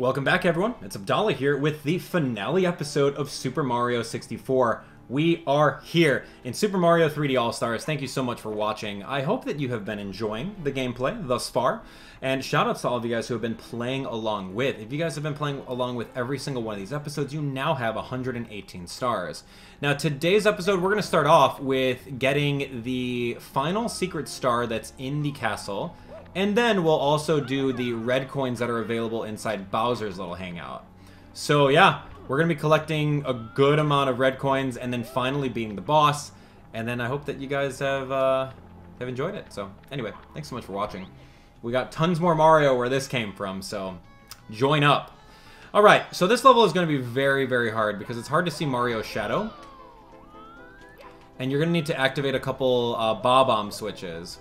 Welcome back, everyone. It's Abdallah here with the finale episode of Super Mario 64. We are here in Super Mario 3D All-Stars. Thank you so much for watching. I hope that you have been enjoying the gameplay thus far. And shoutouts to all of you guys who have been playing along with. If you guys have been playing along with every single one of these episodes, you now have 118 stars. Now, today's episode, we're going to start off with getting the final secret star that's in the castle. And then we'll also do the red coins that are available inside Bowser's little hangout. So, yeah. We're going to be collecting a good amount of red coins and then finally beating the boss. And then I hope that you guys have enjoyed it. So anyway, thanks so much for watching. We got tons more Mario where this came from, so join up. All right, so this level is going to be very, very hard because it's hard to see Mario's shadow. And you're going to need to activate a couple Bob-omb switches.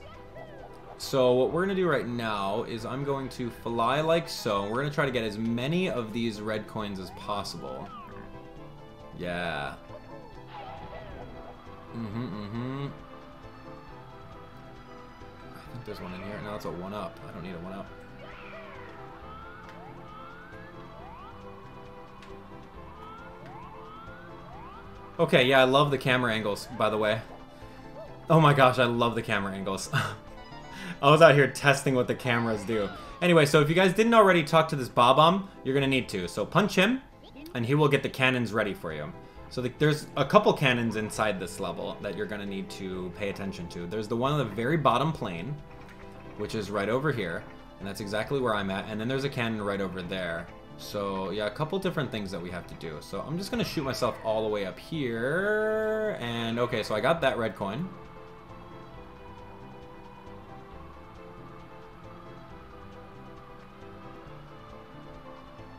So what we're going to do right now is I'm going to fly like so. We're going to try to get as many of these red coins as possible. Yeah. I think there's one in here. No, it's a 1-up. I don't need a 1-up. Okay, yeah, I love the camera angles, by the way. Oh my gosh, I love the camera angles. I was out here testing what the cameras do. Anyway, so if you guys didn't already talk to this Bob-omb, you're going to need to. So punch him, and he will get the cannons ready for you. So there's a couple cannons inside this level that you're going to need to pay attention to. There's the one on the very bottom plane, which is right over here. And that's exactly where I'm at. And then there's a cannon right over there. So, yeah, a couple different things that we have to do. So I'm just going to shoot myself all the way up here. And, okay, so I got that red coin.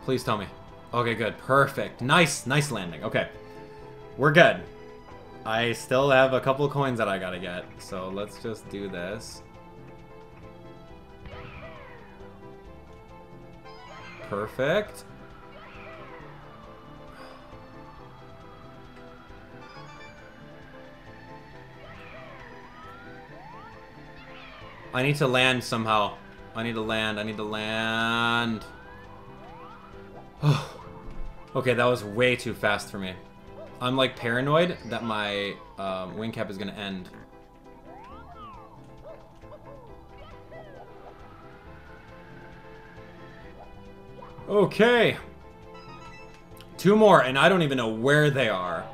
Please tell me. Okay, good. Perfect. Nice. Nice landing. Okay. We're good. I still have a couple coins that I gotta get. So let's just do this. Perfect. I need to land somehow. I need to land. Okay, that was way too fast for me. I'm like paranoid that my wing cap is gonna end. Okay. Two more, and I don't even know where they are.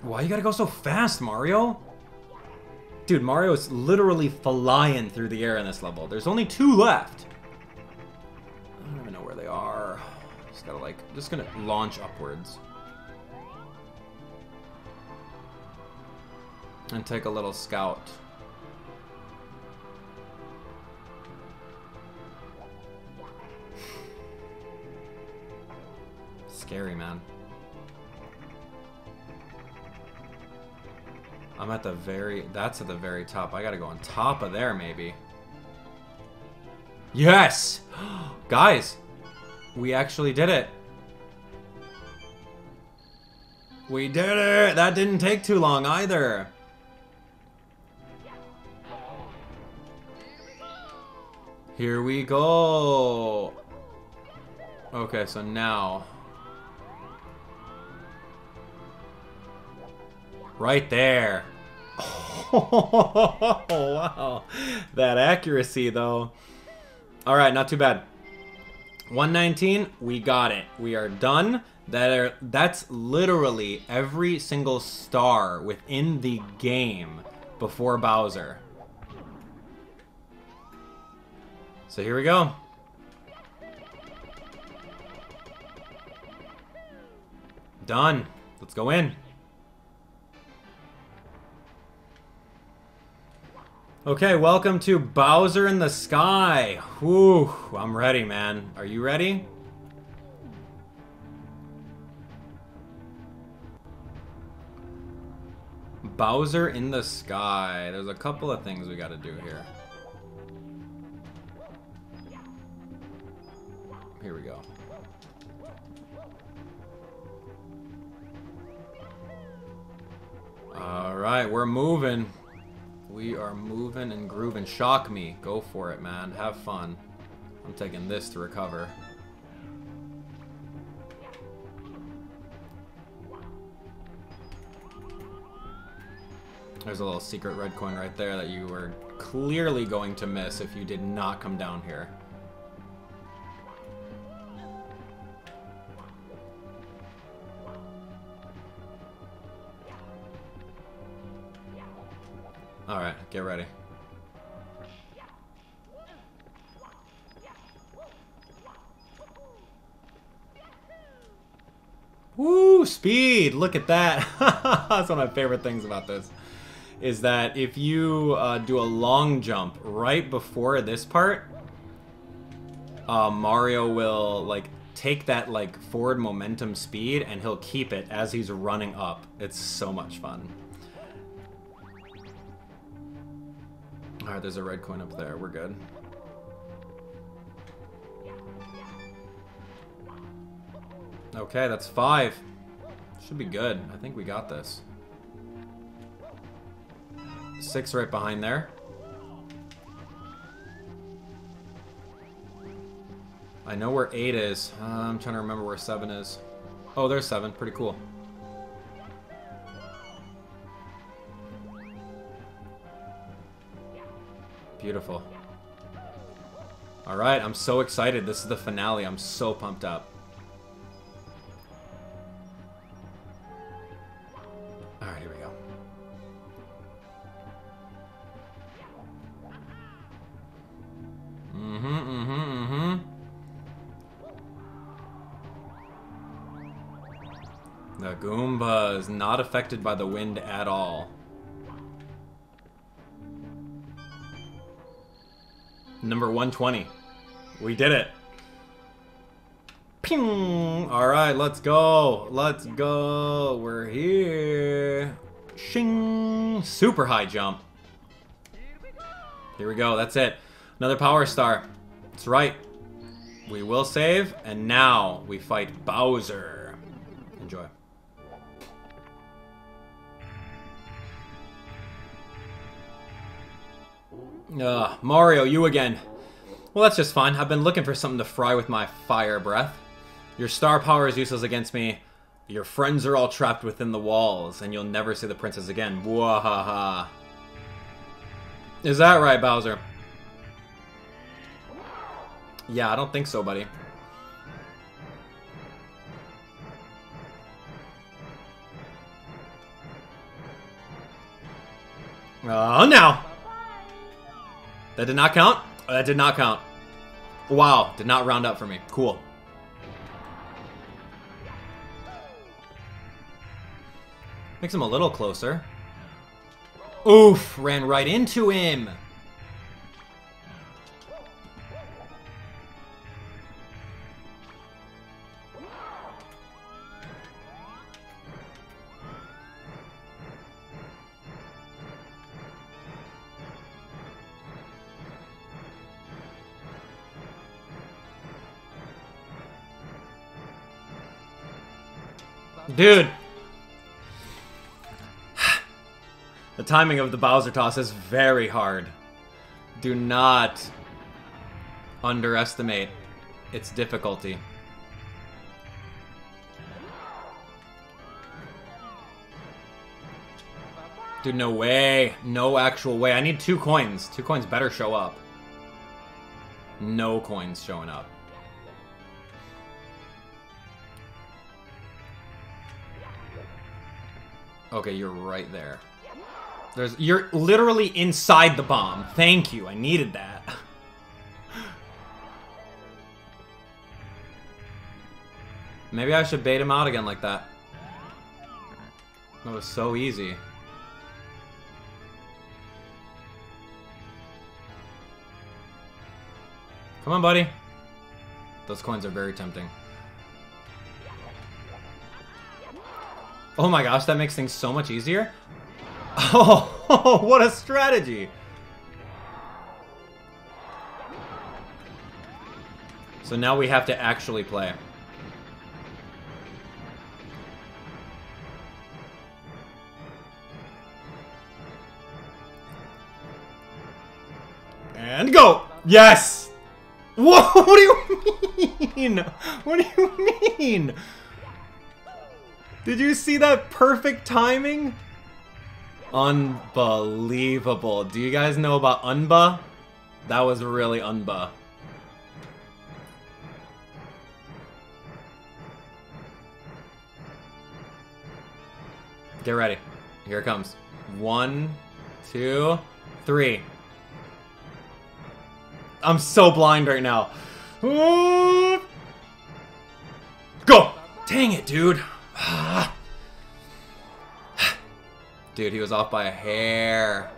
Why you gotta go so fast, Mario? Dude, Mario is literally flying through the air in this level. There's only two left. I don't even know where they are. Just gotta like, just gonna launch upwards. And take a little scout. Scary, man. I'm at the very... That's at the very top. I gotta go on top of there, maybe. Yes! Guys! We actually did it. We did it! That didn't take too long, either. Here we go. Okay, so now... Right there. Oh, wow. That accuracy, though. All right, not too bad. 119, we got it. We are done. That's literally every single star within the game before Bowser. So here we go. Done. Let's go in. Okay, welcome to Bowser in the Sky. Whew, I'm ready, man. Are you ready? Bowser in the Sky. There's a couple of things we gotta do here. Here we go. All right, we're moving. We are moving and grooving. Shock me. Go for it, man. Have fun. I'm taking this to recover. There's a little secret red coin right there that you were clearly going to miss if you did not come down here. Alright, get ready. Woo! Speed! Look at that! That's one of my favorite things about this. Is that if you do a long jump right before this part, Mario will like take that like forward momentum speed and he'll keep it as he's running up. It's so much fun. Alright, there's a red coin up there. We're good. Okay, that's 5. Should be good. I think we got this. 6 right behind there. I know where 8 is. I'm trying to remember where 7 is. Oh, there's 7. Pretty cool. Beautiful. Alright, I'm so excited. This is the finale. I'm so pumped up. Alright, here we go. The Goomba is not affected by the wind at all. Number 120. We did it. Ping! Alright, let's go. Let's go. We're here. Shing! Super high jump. Here we go. That's it. Another power star. That's right. We will save. And now we fight Bowser. Enjoy. Mario, you again. Well, that's just fine. I've been looking for something to fry with my fire breath. Your star power is useless against me. Your friends are all trapped within the walls, and you'll never see the princess again. Wahaha. Is that right, Bowser? Yeah, I don't think so, buddy. Now! That did not count? That did not count. Wow, did not round up for me. Cool. Makes him a little closer. Oof, ran right into him. Dude. The timing of the Bowser toss is very hard. Do not underestimate its difficulty. Dude, no way. No actual way. I need 2 coins. 2 coins better show up. No coins showing up. Okay, you're right there. You're literally inside the bomb. Thank you, I needed that. Maybe I should bait him out again like that. That was so easy. Come on, buddy. Those coins are very tempting. Oh my gosh, that makes things so much easier. Oh, what a strategy! So now we have to actually play. Yes! Whoa! What do you mean? What do you mean? Did you see that perfect timing? Unbelievable. Do you guys know about Unba? That was really Unba. Get ready. Here it comes. 1, 2, 3. I'm so blind right now. Ooh. Go! Dang it, dude. Dude, he was off by a hair.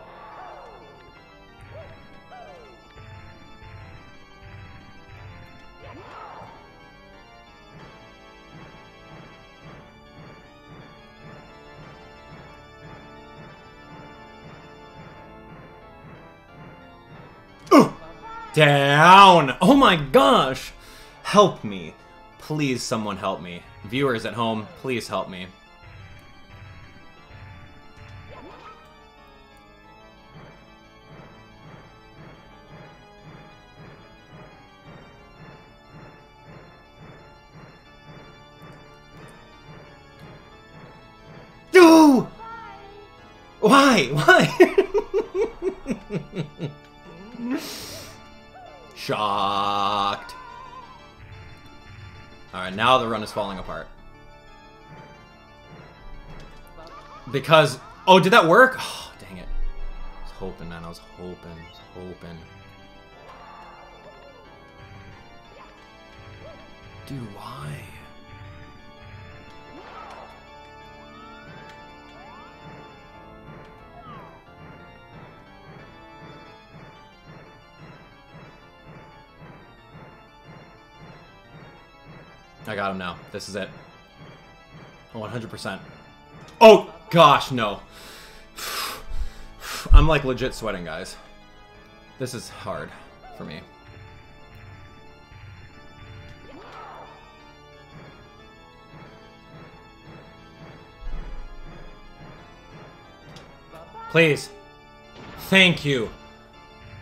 Down! Oh my gosh! Help me. Please someone help me. Viewers at home, please help me. No! Why? Why? Shocked. Alright, now the run is falling apart. Because... Oh, did that work? Oh, dang it. I was hoping, man. I was hoping. Dude, why? I got him now. This is it. 100%. Oh, gosh, no. I'm, like, legit sweating, guys. This is hard for me. Please. Thank you.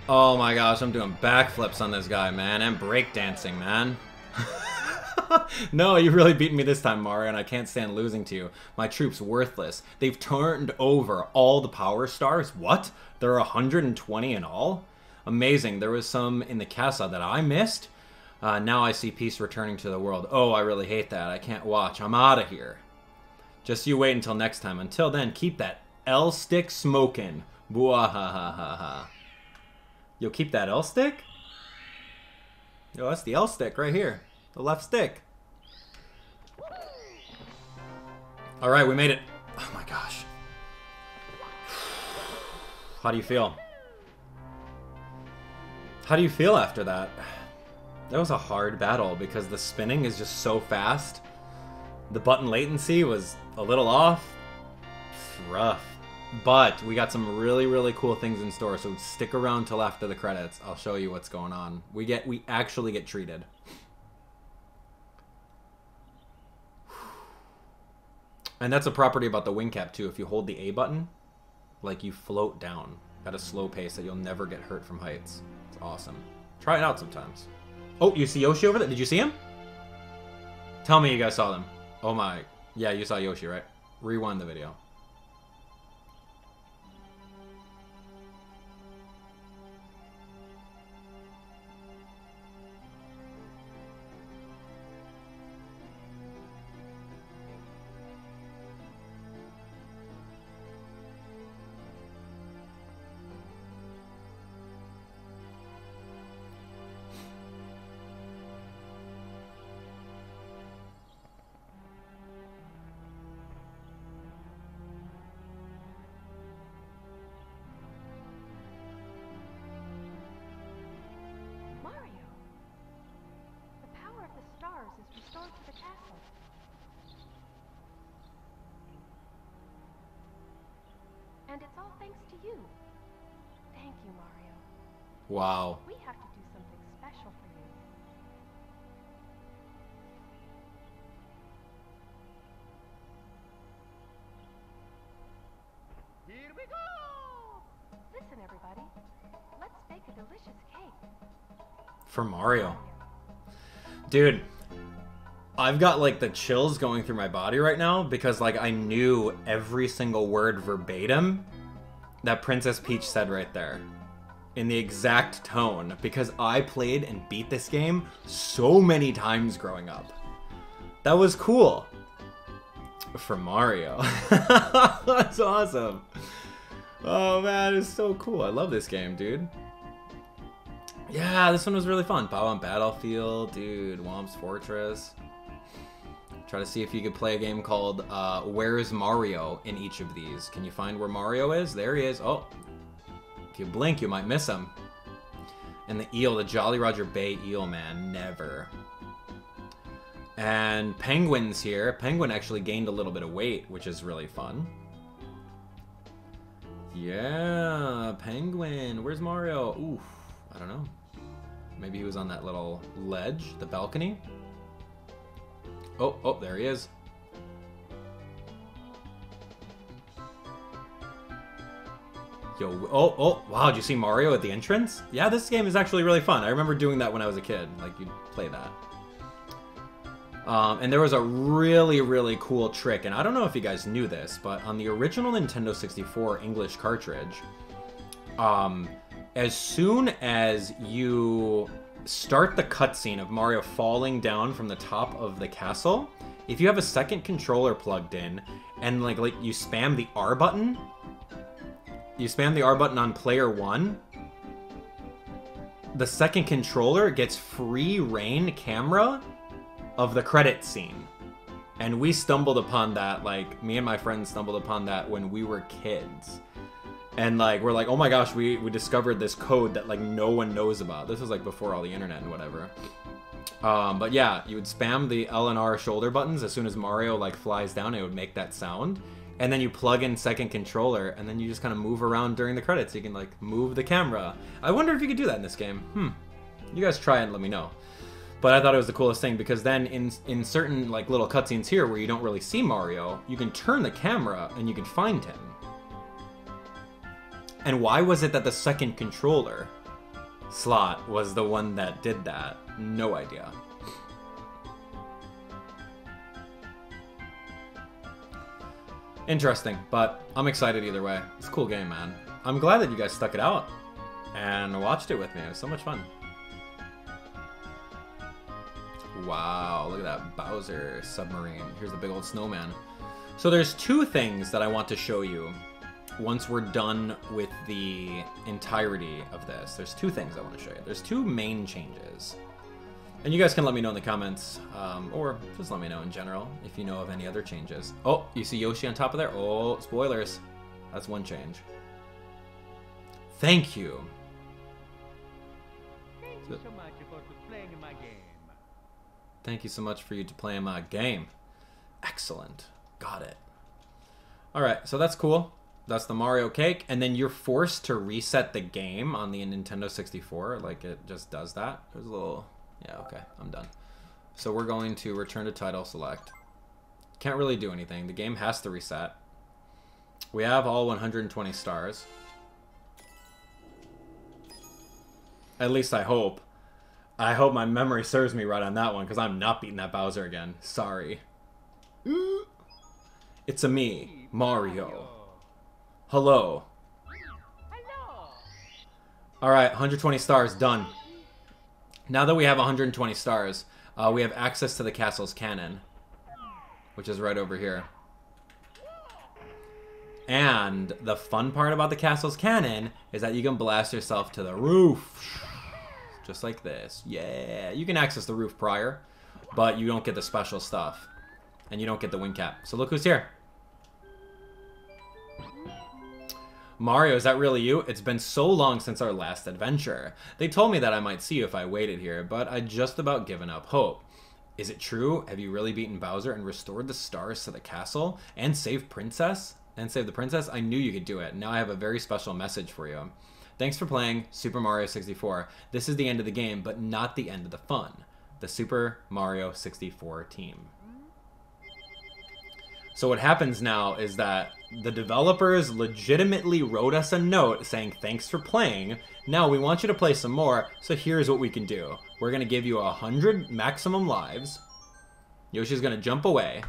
Oh, my gosh. I'm doing backflips on this guy, man. And breakdancing, man. No, you really beat me this time, Mario, and I can't stand losing to you. My troops worthless. They've turned over all the power stars. What? There are 120 in all? Amazing. There was some in the casa that I missed. Now I see peace returning to the world. Oh, I really hate that. I can't watch. I'm out of here. Just you wait until next time. Until then, keep that L-stick smoking. Bwahahaha. Yo, keep that L-stick? Yo, that's the L-stick right here. The left stick. Alright, we made it. Oh my gosh. How do you feel? How do you feel after that? That was a hard battle because the spinning is just so fast. The button latency was a little off. It's rough. But we got some really, really cool things in store, so stick around till after the credits. I'll show you what's going on. We actually get treated. And that's a property about the wing cap, too. If you hold the A button, like, you float down at a slow pace that you'll never get hurt from heights. It's awesome. Try it out sometimes. Oh, you see Yoshi over there? Did you see him? Tell me you guys saw them. Oh, my. Yeah, you saw Yoshi, right? Rewind the video. Wow. We have to do something special for you. Here we go! Listen, everybody. Let's make a a delicious cake. For Mario. Dude, I've got like the chills going through my body right now because like I knew every single word verbatim that Princess Peach said right there. In the exact tone, because I played and beat this game so many times growing up. That was cool. For Mario. That's awesome. Oh man, it's so cool. I love this game, dude. Yeah, this one was really fun. Bob-omb Battlefield, dude. Womp's Fortress. Try to see if you could play a game called Where's Mario in each of these. Can you find where Mario is? There he is. Oh. If you blink, you might miss him. And the eel, the Jolly Roger Bay eel, man. Never. And penguins here. Penguin actually gained a little bit of weight, which is really fun. Yeah, penguin. Where's Mario? Oof, I don't know. Maybe he was on that little ledge, the balcony. Oh, oh, there he is. Yo, oh, oh, wow, did you see Mario at the entrance? Yeah, this game is actually really fun. I remember doing that when I was a kid. Like, you'd play that. And there was a really, really cool trick. And I don't know if you guys knew this, but on the original Nintendo 64 English cartridge, as soon as you start the cutscene of Mario falling down from the top of the castle, if you have a second controller plugged in and, like you spam the R button... You spam the R button on player one, the second controller gets free reign camera of the credit scene. And we stumbled upon that, like, me and my friends stumbled upon that when we were kids. And, like, we're like, oh my gosh, we discovered this code that, like, no one knows about. This was, like, before all the internet and whatever. But yeah, you would spam the L and R shoulder buttons as soon as Mario, like, flies down, it would make that sound. And then you plug in second controller, and then you just kind of move around during the credits. You can, like, move the camera. I wonder if you could do that in this game. You guys try and let me know. But I thought it was the coolest thing, because then in certain, like, little cutscenes here where you don't really see Mario, you can turn the camera, and you can find him. And why was it that the second controller slot was the one that did that? No idea. Interesting, but I'm excited either way. It's a cool game, man. I'm glad that you guys stuck it out and watched it with me. It was so much fun. Wow, look at that Bowser submarine. Here's the big old snowman. So there's two things that I want to show you once we're done with the entirety of this. There's two things I want to show you. There's two main changes. And you guys can let me know in the comments, or just let me know in general if you know of any other changes. Oh, you see Yoshi on top of there? Oh, spoilers. That's one change. Thank you. Thank you so much for playing in my game. Thank you so much for you to play in my game. Excellent. Got it. All right, so that's cool. That's the Mario cake. And then you're forced to reset the game on the Nintendo 64. Like, it just does that. There's a little... Yeah, okay, I'm done. So we're going to return to title select. Can't really do anything. The game has to reset. We have all 120 stars. At least I hope. I hope my memory serves me right on that one, because I'm not beating that Bowser again. Sorry. It's a me, Mario. Hello. Hello. All right, 120 stars, done. Now that we have 120 stars, we have access to the castle's cannon, which is right over here. And the fun part about the castle's cannon is that you can blast yourself to the roof. Just like this. Yeah, you can access the roof prior, but you don't get the special stuff. And you don't get the wing cap. So look who's here. Mario, is that really you? It's been so long since our last adventure. They told me that I might see you if I waited here, but I just about given up hope. Is it true? Have you really beaten Bowser and restored the stars to the castle? And saved Princess? And saved the Princess? I knew you could do it. Now I have a very special message for you. Thanks for playing Super Mario 64. This is the end of the game, but not the end of the fun. The Super Mario 64 team. So what happens now is that the developers legitimately wrote us a note saying, thanks for playing. Now we want you to play some more, so here's what we can do. We're going to give you 100 maximum lives. Yoshi's going to jump away.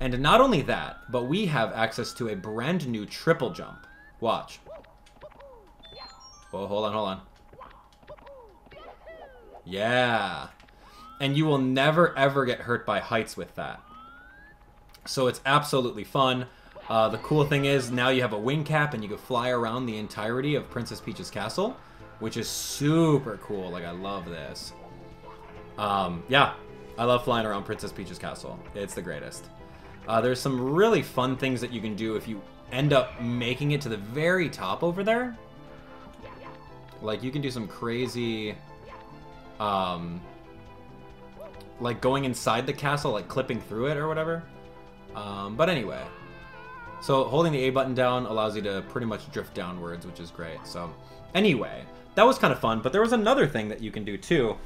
And not only that, but we have access to a brand new triple jump. Watch. Whoa, hold on, hold on. Yeah. And you will never, ever get hurt by heights with that. So it's absolutely fun. The cool thing is now you have a wing cap and you can fly around the entirety of Princess Peach's castle, which is super cool. Like, I love this. Yeah, I love flying around Princess Peach's castle. It's the greatest. There's some really fun things that you can do if you end up making it to the very top over there. Like, you can do some crazy... like, going inside the castle, like, clipping through it or whatever. But anyway. So, holding the A button down allows you to pretty much drift downwards, which is great. So, anyway. That was kind of fun, but there was another thing that you can do, too.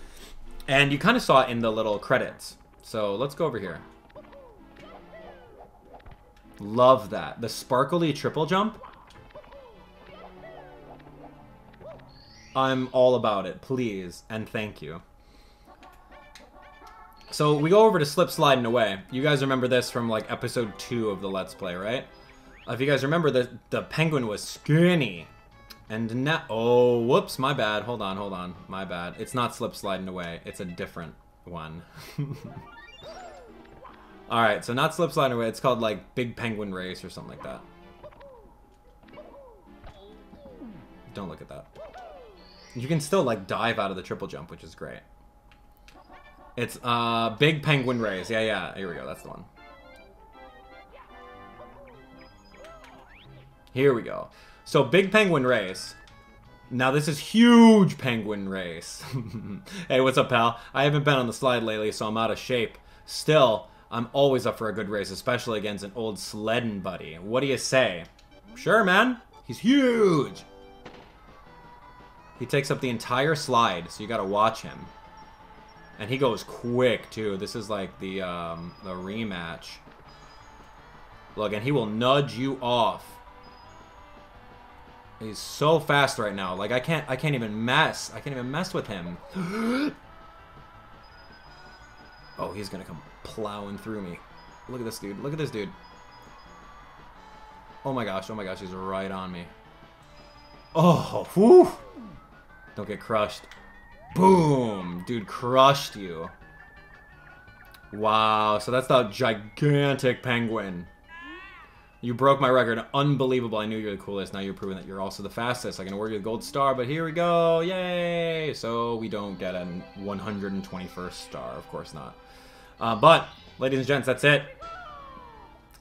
And you kind of saw it in the little credits. So, let's go over here. Love that. The sparkly triple jump. I'm all about it, please, and thank you. So we go over to Slip, Slide, and Away. You guys remember this from like episode 2 of the Let's Play, right? If you guys remember, the penguin was skinny. And now, oh, whoops, my bad. Hold on, hold on, my bad. It's not Slip, Slide, and Away. It's a different one. All right, so not Slip, Slide, and Away. It's called like Big Penguin Race or something like that. Don't look at that. You can still, like, dive out of the triple jump, which is great. It's, Big Penguin Race. Yeah, yeah. Here we go. That's the one. Here we go. So, Big Penguin Race. Now, this is Huge Penguin Race. Hey, what's up, pal? I haven't been on the slide lately, so I'm out of shape. Still, I'm always up for a good race, especially against an old sledding buddy. What do you say? Sure, man. He's huge. He takes up the entire slide, so you gotta watch him. And he goes quick, too. This is like the rematch. Look, and he will nudge you off. He's so fast right now. Like, I can't even mess. I can't even mess with him. Oh, he's gonna come plowing through me. Look at this dude. Look at this dude. Oh my gosh. Oh my gosh. He's right on me. Oh, whew. Don't get crushed. Boom! Dude crushed you. Wow, so that's the gigantic penguin. You broke my record. Unbelievable. I knew you were the coolest. Now you're proving that you're also the fastest. I can award you the gold star, but here we go. Yay! So we don't get a 121st star. Of course not. But, ladies and gents, that's it.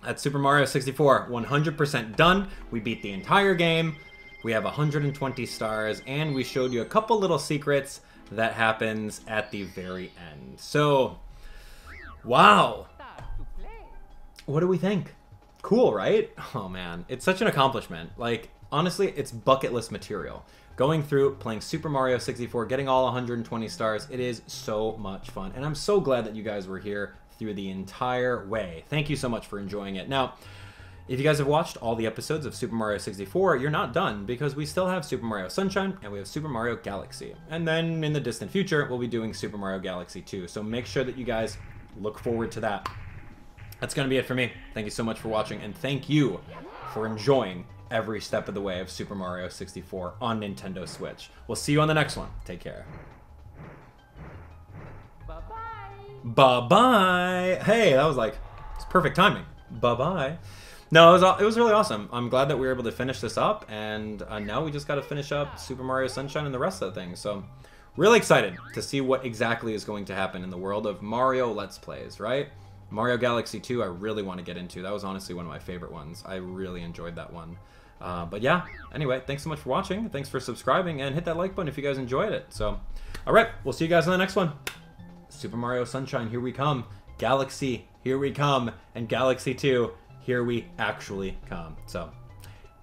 That's Super Mario 64. 100% done. We beat the entire game. We have 120 stars, and we showed you a couple little secrets that happens at the very end. So, wow. What do we think? Cool, right? Oh, man. It's such an accomplishment. Like, honestly, it's bucket list material. Going through, playing Super Mario 64, getting all 120 stars, it is so much fun. And I'm so glad that you guys were here through the entire way. Thank you so much for enjoying it. Now, if you guys have watched all the episodes of Super Mario 64, you're not done, because we still have Super Mario Sunshine, and we have Super Mario Galaxy. And then, in the distant future, we'll be doing Super Mario Galaxy 2. So make sure that you guys look forward to that. That's going to be it for me. Thank you so much for watching, and thank you for enjoying every step of the way of Super Mario 64 on Nintendo Switch. We'll see you on the next one. Take care. Bye-bye. Bye-bye. Hey, that was like, it's perfect timing. Bye-bye. No, it was really awesome. I'm glad that we were able to finish this up, and now we just got to finish up Super Mario Sunshine and the rest of the thing. So, really excited to see what exactly is going to happen in the world of Mario Let's Plays, right? Mario Galaxy 2, I really want to get into. That was honestly one of my favorite ones. I really enjoyed that one. But yeah, anyway, thanks so much for watching. Thanks for subscribing, and hit that like button if you guys enjoyed it. So, all right, we'll see you guys in the next one. Super Mario Sunshine, here we come. Galaxy, here we come. And Galaxy 2... here we actually come. So,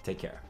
take care.